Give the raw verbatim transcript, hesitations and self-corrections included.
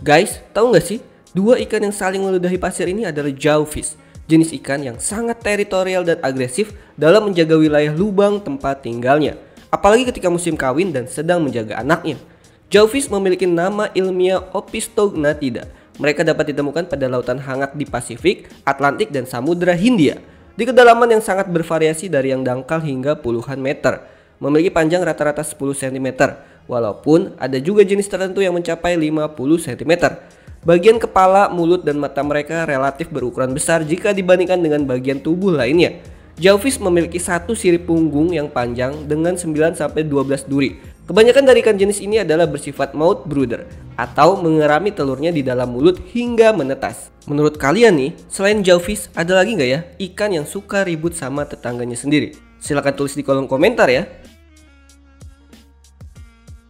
Guys, tahu nggak sih? Dua ikan yang saling meludahi pasir ini adalah jawfish, jenis ikan yang sangat teritorial dan agresif dalam menjaga wilayah lubang tempat tinggalnya, apalagi ketika musim kawin dan sedang menjaga anaknya. Jawfish memiliki nama ilmiah Opistognathidae. Mereka dapat ditemukan pada lautan hangat di Pasifik, Atlantik, dan Samudra Hindia, di kedalaman yang sangat bervariasi dari yang dangkal hingga puluhan meter. Memiliki panjang rata-rata sepuluh sentimeter, walaupun ada juga jenis tertentu yang mencapai lima puluh sentimeter. Bagian kepala, mulut, dan mata mereka relatif berukuran besar jika dibandingkan dengan bagian tubuh lainnya. Jawfish memiliki satu sirip punggung yang panjang dengan sembilan sampai dua belas duri. Kebanyakan dari ikan jenis ini adalah bersifat mouth brooder atau mengerami telurnya di dalam mulut hingga menetas. Menurut kalian nih, selain jawfish ada lagi nggak ya ikan yang suka ribut sama tetangganya sendiri? Silahkan tulis di kolom komentar ya.